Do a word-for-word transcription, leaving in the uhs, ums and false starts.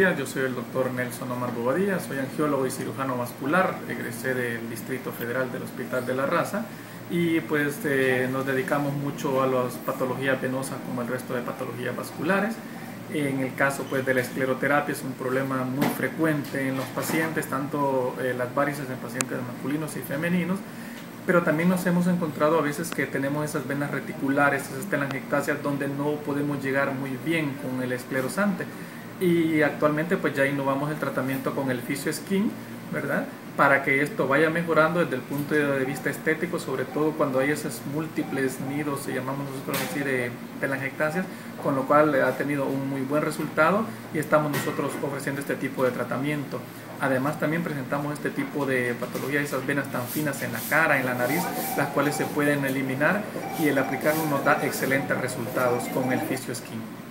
días, yo soy el doctor Nelson Omar Bobadilla, soy angiólogo y cirujano vascular, egresé del Distrito Federal del Hospital de la Raza y pues eh, nos dedicamos mucho a las patologías venosas como el resto de patologías vasculares. En el caso pues, de la escleroterapia es un problema muy frecuente en los pacientes, tanto eh, las varices en pacientes masculinos y femeninos, pero también nos hemos encontrado a veces que tenemos esas venas reticulares, esas telangiectasias donde no podemos llegar muy bien con el esclerosante. Y actualmente pues ya innovamos el tratamiento con el PhysioSkin, ¿verdad? Para que esto vaya mejorando desde el punto de vista estético, sobre todo cuando hay esos múltiples nidos, se llamamos nosotros así, de telangiectasias, con lo cual ha tenido un muy buen resultado y estamos nosotros ofreciendo este tipo de tratamiento. Además también presentamos este tipo de patologías, esas venas tan finas en la cara, en la nariz, las cuales se pueden eliminar y el aplicarlo nos da excelentes resultados con el PhysioSkin.